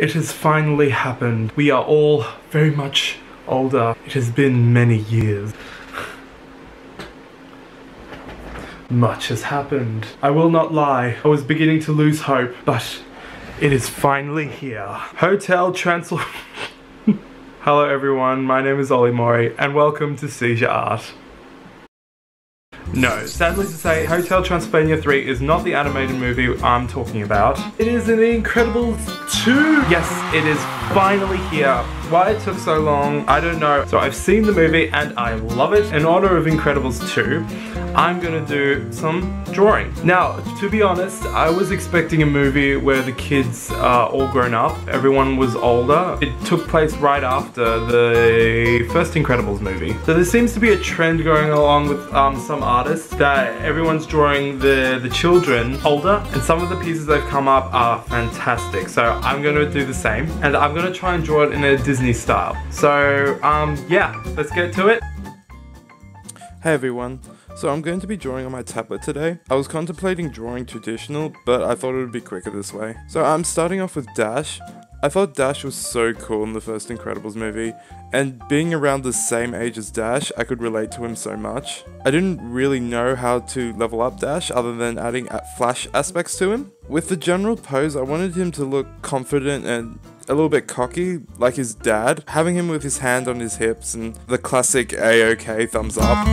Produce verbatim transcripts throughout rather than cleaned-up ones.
It has finally happened. We are all very much older. It has been many years. Much has happened. I will not lie, I was beginning to lose hope, but it is finally here. Hotel Transl- Hello everyone, my name is Ollie Mori, and welcome to Seizure Art. No, sadly to say, Hotel Transylvania three is not the animated movie I'm talking about. It is in The Incredibles two! Yes, it is finally here. Why it took so long, I don't know. So I've seen the movie and I love it. In honor of Incredibles two, I'm gonna do some drawing. Now, to be honest, I was expecting a movie where the kids are all grown up, everyone was older. It took place right after the first Incredibles movie. So there seems to be a trend going along with um, some art that everyone's drawing the, the children older, and some of the pieces that have come up are fantastic. So I'm going to do the same, and I'm going to try and draw it in a Disney style. So um, yeah, let's get to it. Hey everyone. So I'm going to be drawing on my tablet today. I was contemplating drawing traditional, but I thought it would be quicker this way. So I'm starting off with Dash. I thought Dash was so cool in the first Incredibles movie, and being around the same age as Dash, I could relate to him so much. I didn't really know how to level up Dash other than adding flash aspects to him. With the general pose, I wanted him to look confident and a little bit cocky, like his dad. Having him with his hand on his hips and the classic A-OK thumbs up.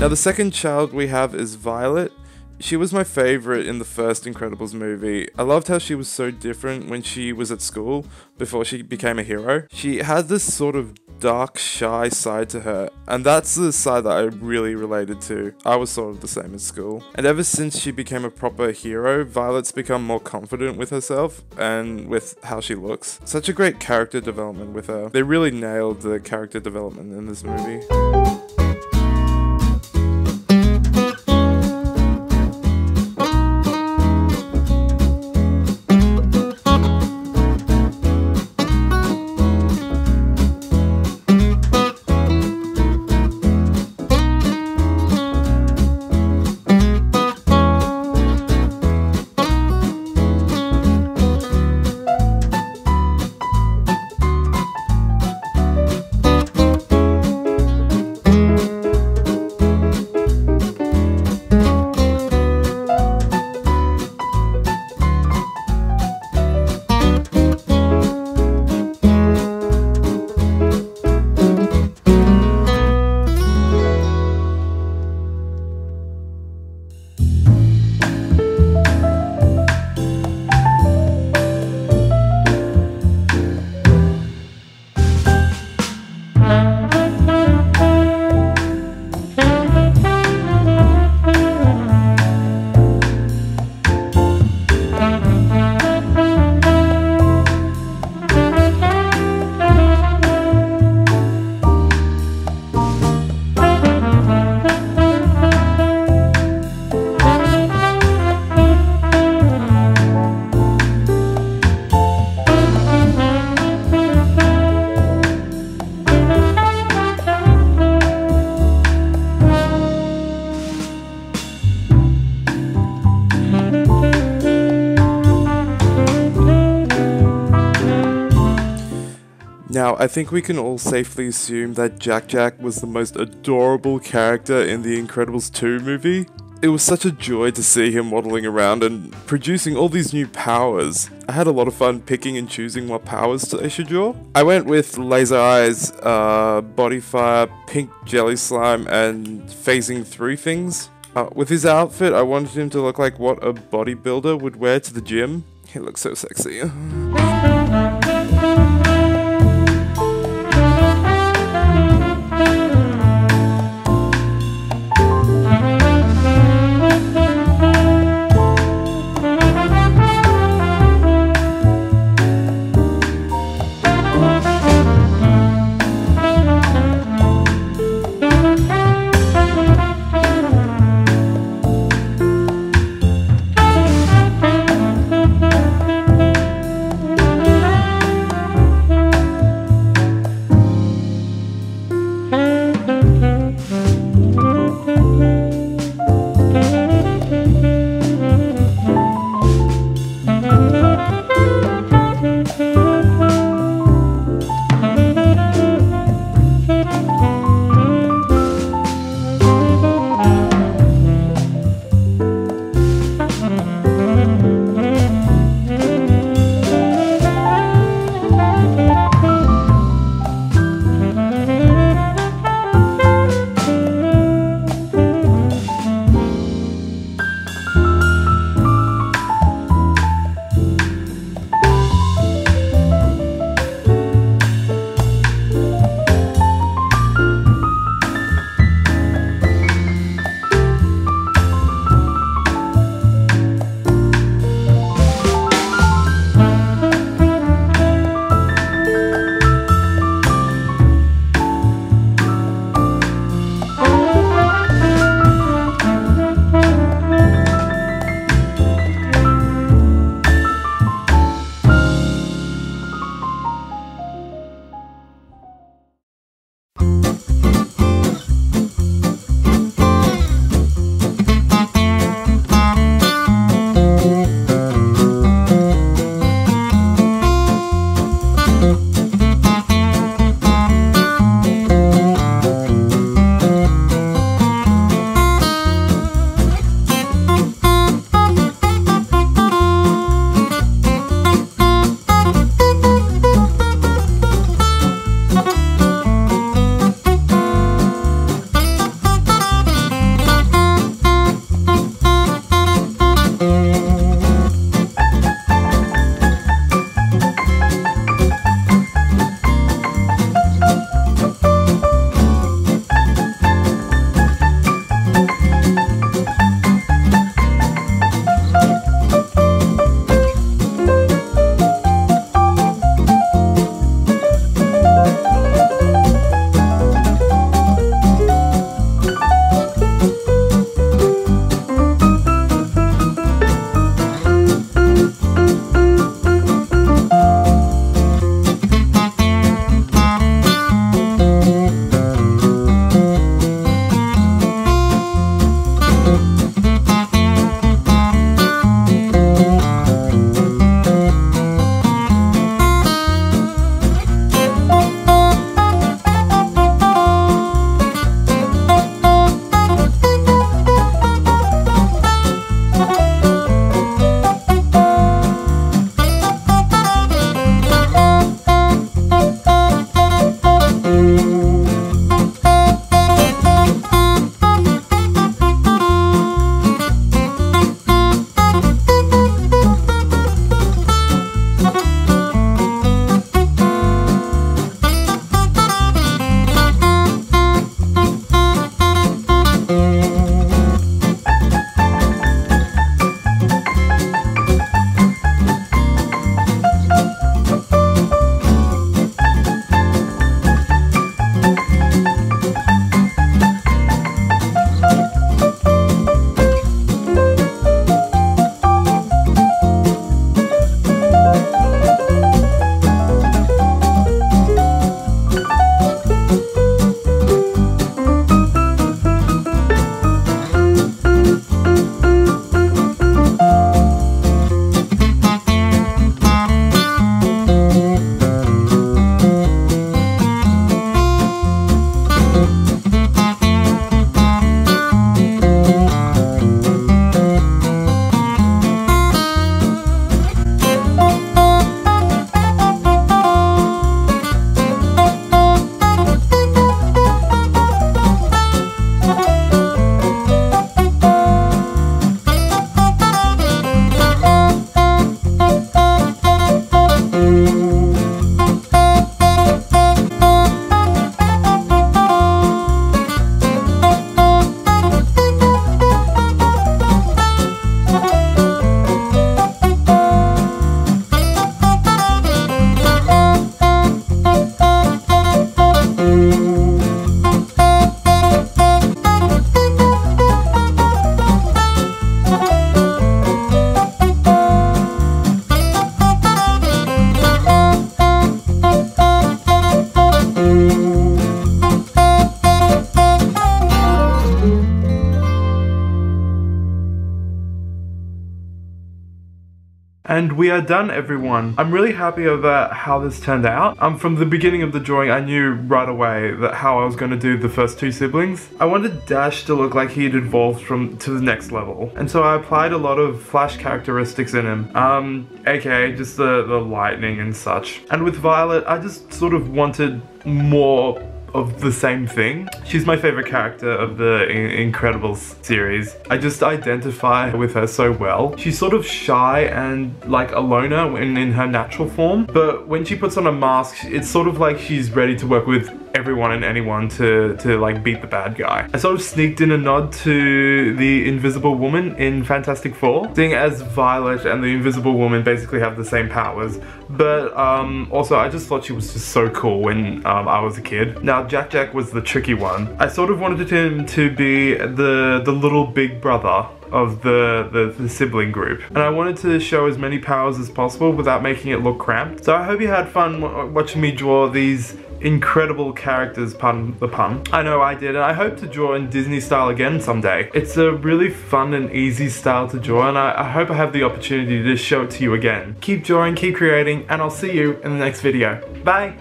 Now the second child we have is Violet. She was my favourite in the first Incredibles movie. I loved how she was so different when she was at school before she became a hero. She had this sort of dark, shy side to her, and that's the side that I really related to. I was sort of the same at school. And ever since she became a proper hero, Violet's become more confident with herself and with how she looks. Such a great character development with her. They really nailed the character development in this movie. Now, I think we can all safely assume that Jack-Jack was the most adorable character in the Incredibles two movie. It was such a joy to see him waddling around and producing all these new powers. I had a lot of fun picking and choosing what powers I should draw. I went with laser eyes, uh, body fire, pink jelly slime, and phasing through things. Uh, with his outfit, I wanted him to look like what a bodybuilder would wear to the gym. He looks so sexy. Thank you. And we are done, everyone. I'm really happy about how this turned out. Um, from the beginning of the drawing, I knew right away that how I was going to do the first two siblings. I wanted Dash to look like he'd evolved from to the next level. And so I applied a lot of Flash characteristics in him. Um, aka just the, the lightning and such. And with Violet, I just sort of wanted more of the same thing. She's my favorite character of the In- Incredibles series. I just identify with her so well. She's sort of shy and like a loner when in her natural form, but when she puts on a mask, it's sort of like she's ready to work with everyone and anyone to, to like beat the bad guy. I sort of sneaked in a nod to the Invisible Woman in Fantastic Four, seeing as Violet and the Invisible Woman basically have the same powers, but um, also I just thought she was just so cool when um, I was a kid. Now Jack-Jack was the tricky one. I sort of wanted him to be the, the little big brother of the, the, the sibling group. And I wanted to show as many powers as possible without making it look cramped. So I hope you had fun w watching me draw these incredible characters, pardon the pun. I know I did, and I hope to draw in Disney style again someday. It's a really fun and easy style to draw, and I, I hope I have the opportunity to show it to you again. Keep drawing, keep creating, and I'll see you in the next video. Bye!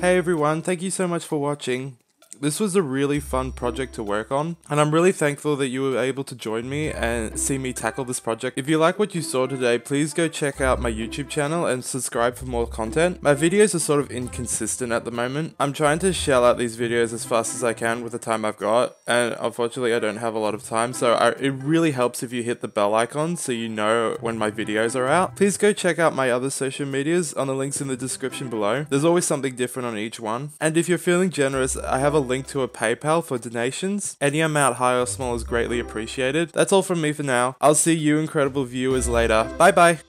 Hey everyone, thank you so much for watching. This was a really fun project to work on, and I'm really thankful that you were able to join me and see me tackle this project. If you like what you saw today, please go check out my YouTube channel and subscribe for more content. My videos are sort of inconsistent at the moment. I'm trying to shell out these videos as fast as I can with the time I've got, and unfortunately I don't have a lot of time, so I, it really helps if you hit the bell icon so you know when my videos are out. Please go check out my other social medias on the links in the description below. There's always something different on each one, and if you're feeling generous, I have a link to a PayPal for donations. Any amount, high or small, is greatly appreciated. That's all from me for now. I'll see you incredible viewers later. Bye bye.